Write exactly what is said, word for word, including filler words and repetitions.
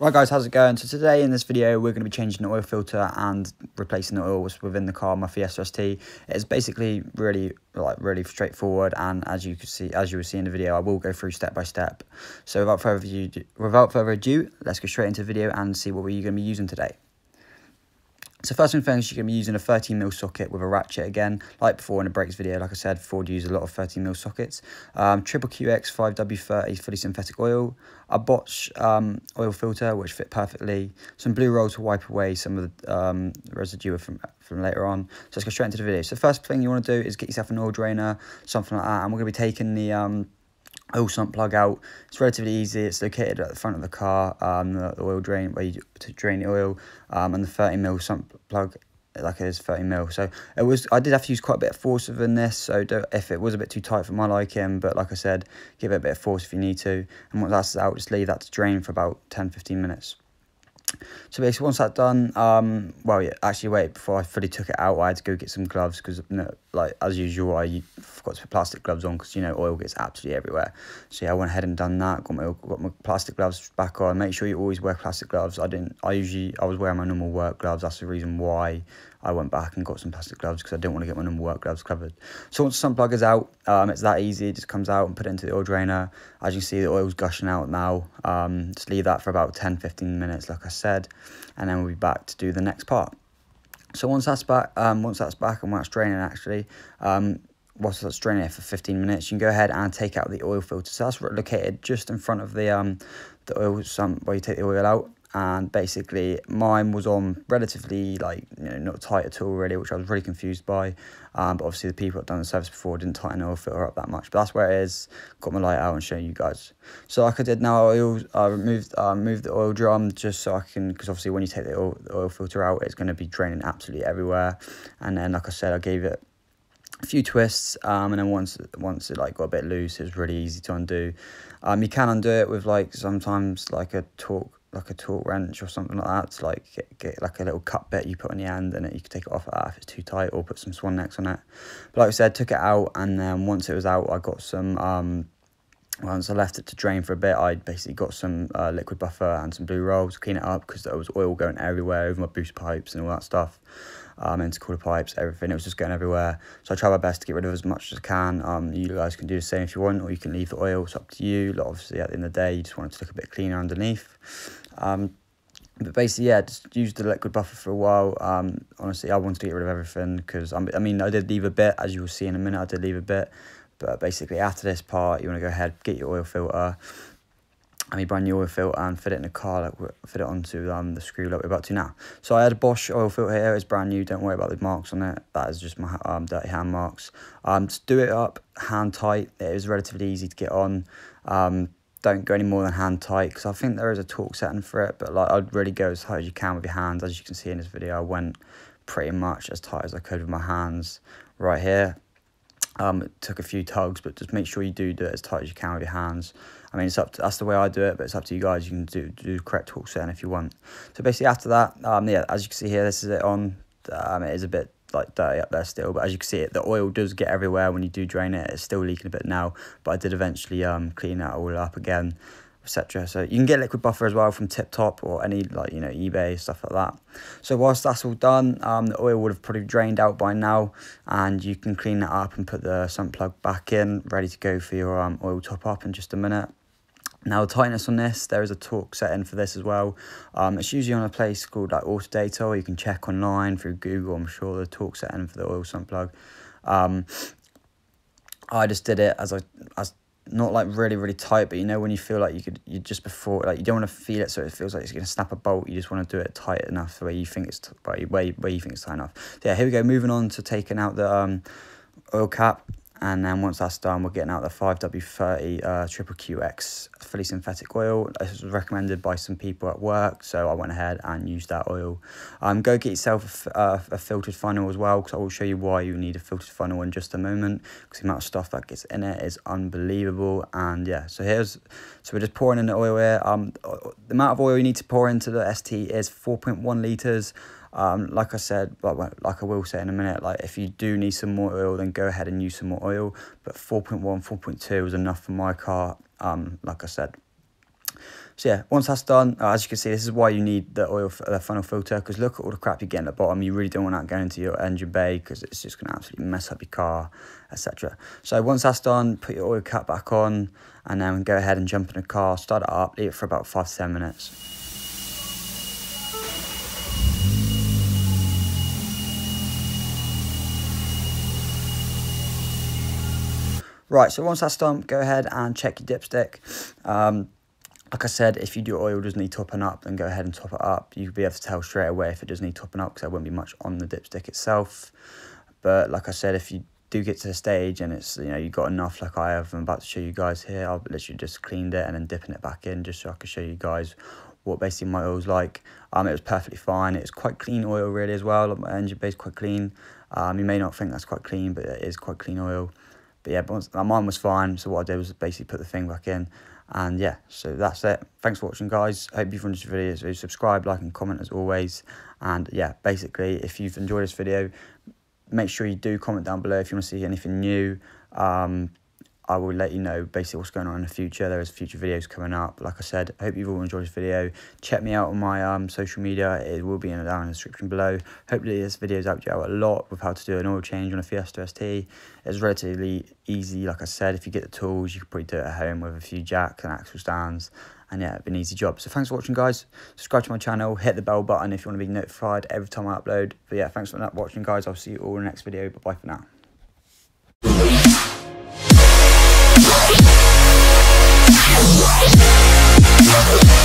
Right guys, how's it going? So today in this video we're going to be changing the oil filter and replacing the oils within the car, my Fiesta S T. It's basically really like really straightforward, and as you can see, as you will see in the video, I will go through step by step. So without further ado, without further ado, let's go straight into the video and see what we're going to be using today. So first thing first, you're going to be using a thirteen mil socket with a ratchet again, like before in the brakes video. Like I said, Ford use a lot of thirteen mil sockets. Um, Triple Q X five W thirty fully synthetic oil, a Bosch um, oil filter which fit perfectly, some blue roll to wipe away some of the um, residue from, from later on. So let's go straight into the video. So first thing you want to do is get yourself an oil drainer, something like that, and we're going to be taking the Um, oil sump plug out. It's relatively easy. It's located at the front of the car, um the oil drain where you to drain the oil, um and the thirty mil sump plug, like it is thirty mil. So it was, I did have to use quite a bit of force within this, so don't, if it was a bit too tight for my liking, but like I said, give it a bit of force if you need to, and once that's out, just leave that to drain for about ten fifteen minutes. So basically once that's done, um well yeah, actually wait, before I fully took it out, I had to go get some gloves because, you know, like as usual, I forgot to put plastic gloves on because, you know, oil gets absolutely everywhere. So yeah, I went ahead and done that, got my got my plastic gloves back on. Make sure you always wear plastic gloves. I didn't I usually I was wearing my normal work gloves. That's the reason why I went back and got some plastic gloves, because I didn't want to get my normal work gloves covered. So once the sump plug is out, um it's that easy. It just comes out and put it into the oil drainer. As you can see, the oil's gushing out now. Um just leave that for about ten fifteen minutes, like I said. said and then we'll be back to do the next part. So once that's back, um once that's back and once draining, actually um whilst that's draining it for fifteen minutes, you can go ahead and take out the oil filter. So that's located just in front of the um the oil sump where you take the oil out, and basically mine was on relatively, like, you know, not tight at all really, which I was really confused by, um but obviously the people that done the service before didn't tighten the oil filter up that much, but that's where it is. Got my light out and showing you guys. So like I did now, I I removed uh, moved the oil drum just so I can, because obviously when you take the oil, the oil filter out, it's going to be draining absolutely everywhere. And then like I said, I gave it a few twists, um and then once once it like got a bit loose, it was really easy to undo. Um you can undo it with like sometimes like a torque like a torque wrench or something like that, to like get, get like a little cut bit you put on the end, and it, you can take it off if it's too tight, or put some swan necks on it. But like I said, took it out, and then once it was out, I got some um once I left it to drain for a bit, I basically got some uh, liquid buffer and some blue rolls to clean it up, because there was oil going everywhere over my boost pipes and all that stuff, um intercooler pipes, everything. It was just going everywhere, so I try my best to get rid of as much as I can. Um you guys can do the same if you want, or you can leave the oil. It's up to you. Like, obviously at the end of the day, you just want it to look a bit cleaner underneath. um But basically, yeah, just used the liquid buffer for a while. Um, honestly, I wanted to get rid of everything, because, I mean, I did leave a bit, as you will see in a minute, I did leave a bit. But basically, after this part, you want to go ahead, get your oil filter, I mean, brand new oil filter, and fit it in the car, like fit it onto um, the screw like we're about to now. So I had a Bosch oil filter here. It's brand new. Don't worry about the marks on it. That is just my um, dirty hand marks. Um, just do it up, hand tight. It was relatively easy to get on. Um, Don't go any more than hand tight, because I think there is a torque setting for it, but like I'd really go as tight as you can with your hands. As you can see in this video, I went pretty much as tight as I could with my hands right here. Um, it took a few tugs, but just make sure you do do it as tight as you can with your hands. I mean, it's up to, that's the way I do it, but it's up to you guys. You can do do correct torque setting if you want. So basically after that, um, yeah, as you can see here, this is it on. Um, it is a bit like dirty up there still, but as you can see, it the oil does get everywhere when you do drain it. It's still leaking a bit now, but I did eventually um clean that all up again, etc. So you can get liquid buffer as well from Tip Top, or any, like, you know, eBay, stuff like that. So whilst that's all done, um the oil would have probably drained out by now, and you can clean that up and put the sump plug back in, ready to go for your um oil top up in just a minute. Now, tightness on this, there is a torque setting for this as well. Um, it's usually on a place called like Autodata, or you can check online through Google, I'm sure, the torque setting for the oil sump plug. Um, I just did it as I, as not like really, really tight, but you know when you feel like you could, you just before, like you don't want to feel it so it feels like it's going to snap a bolt. You just want to do it tight enough where you think it's, where you, where you think it's tight enough. So yeah, here we go, moving on to taking out the um, oil cap. And then once that's done, we're getting out the five W thirty uh, Triple Q X fully synthetic oil. This was recommended by some people at work, so I went ahead and used that oil. Um, go get yourself a, uh, a filtered funnel as well, because I will show you why you need a filtered funnel in just a moment, because the amount of stuff that gets in it is unbelievable. And yeah, so here's, so we're just pouring in the oil here. Um, the amount of oil you need to pour into the S T is four point one litres. Um, like I said, but like I will say in a minute, like if you do need some more oil, then go ahead and use some more oil. But four point one, four point two was enough for my car, um, like I said. So yeah, once that's done, as you can see, this is why you need the oil the funnel filter, because look at all the crap you get in the bottom. You really don't want that going into your engine bay, because it's just going to absolutely mess up your car, et cetera. So once that's done, put your oil cap back on, and then go ahead and jump in the car, start it up, leave it for about five to ten minutes. Right, so once that's done, go ahead and check your dipstick. Um, like I said, if you do oil doesn't need topping up, then go ahead and top it up. You'll be able to tell straight away if it does need topping up, because there won't be much on the dipstick itself. But like I said, if you do get to the stage and it's, you know, you got enough, like I have, I'm about to show you guys here. I've literally just cleaned it and then dipping it back in just so I can show you guys what basically my oil's like. Um, it was perfectly fine. It was quite clean oil really as well. My engine bay is quite clean. Um, you may not think that's quite clean, but it is quite clean oil. But yeah, but mine was fine, so what I did was basically put the thing back in, and yeah, so that's it. Thanks for watching, guys. Hope you've enjoyed this video. So subscribe, like, and comment as always. And yeah, basically, if you've enjoyed this video, make sure you do comment down below if you want to see anything new. Um, I will let you know basically what's going on in the future. There is future videos coming up. Like I said, I hope you've all enjoyed this video. Check me out on my um, social media. It will be in, down in the description below. Hopefully this video's helped you out a lot with how to do an oil change on a Fiesta S T. It's relatively easy. Like I said, if you get the tools, you can probably do it at home with a few jacks and axle stands. And yeah, it'd be an easy job. So thanks for watching, guys. Subscribe to my channel. Hit the bell button if you want to be notified every time I upload. But yeah, thanks for watching, guys. I'll see you all in the next video. Bye-bye for now. We'll be right back.